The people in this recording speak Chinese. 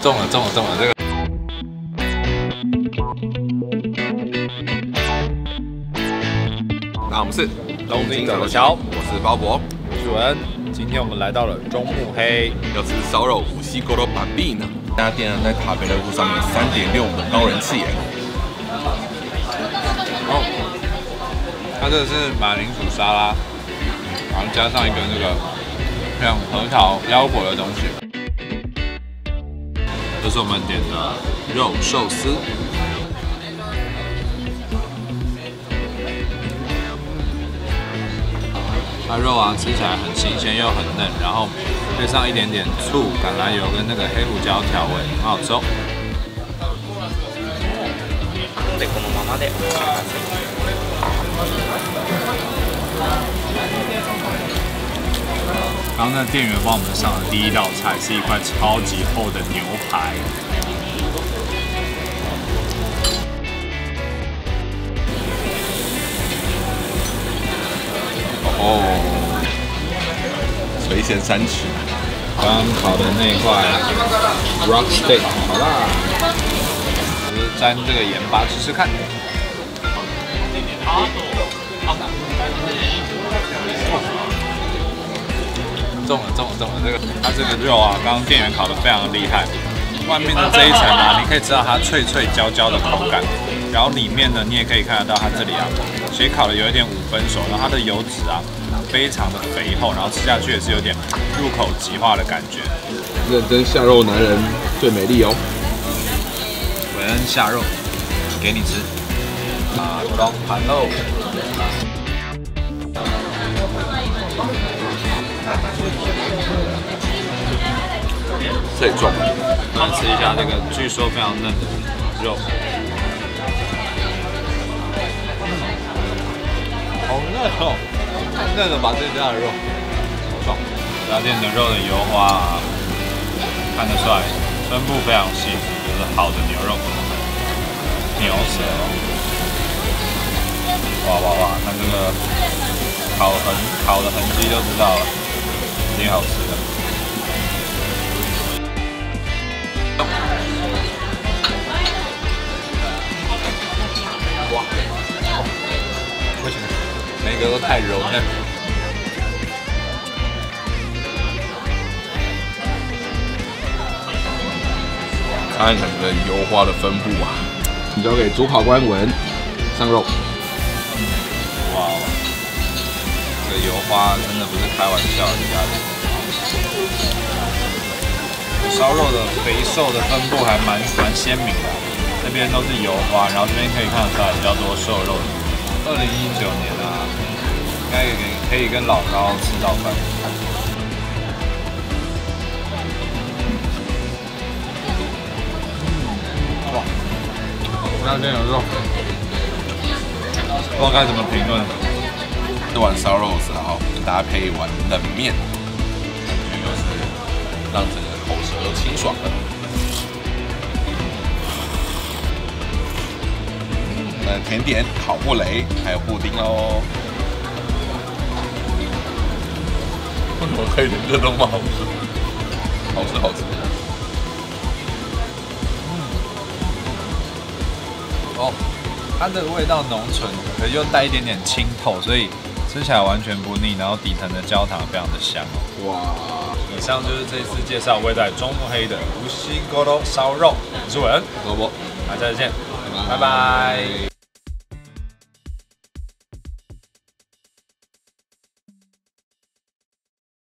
中了中了中了这个。 那我们是东京走桥，我是鲍勃，我是文。今天我们来到了中目黑，要吃烧肉五西锅肉板壁呢。这家店在塔北路上面3.6的高人气耶。哦，它这个是马铃薯沙拉，然后加上一个那个像核桃腰果的东西。这是我们点的肉寿司。 它肉啊，吃起来很新鲜又很嫩，然后配上一点点醋、橄榄油跟那个黑胡椒调味，很好吃。然后那店员帮我们上的第一道菜是一块超级厚的牛排。 哦，垂涎三尺，刚刚烤的那一块 rock steak 好啦，我就沾这个盐巴吃吃看。中了中了中了！这个它这个肉啊，刚刚店员烤的非常厉害，外面的这一层啊，你可以吃到它脆脆焦焦的口感。 然后里面呢，你也可以看得到它这里啊，其实烤的有一点5分熟，然后它的油脂啊非常的肥厚，然后吃下去也是有点入口即化的感觉。认真下肉男人最美丽哦！韦恩下肉，给你吃。啊，龙盘肉。最重，来吃一下这个据说非常嫩的肉。 好嫩哦，太嫩了吧这家的肉，好爽！这家店的肉的油花、啊，看得出来分布非常细致，就是好的牛肉，牛舌、哦。哇哇哇，看这个烤的痕迹就知道了，挺好吃的。哇，为什么？ 每个都太柔嫩。看看这油花的分布啊！你交给主考官闻，上肉。哇哦，这油花真的不是开玩笑的，家里。烧肉的肥瘦的分布还蛮鲜明的，这边都是油花，然后这边可以看得出来比较多瘦肉的。 2019年啊，应该可以跟老高吃到饭。哇，那边有肉，不知道该怎么评论。吃完烧肉之后，跟大家配一碗冷面，感觉就是让整个口舌都清爽了。甜点烤布雷，还有布丁哦。为什么可以连这都不好吃？好吃好吃。哦，它的味道浓醇，可是又带一点点清透，所以吃起来完全不腻。然后底层的焦糖非常的香。哇！以上就是这次介绍位在中目黑的无锡锅肉烧肉。我是文，我是鲍勃，大家再见，拜拜。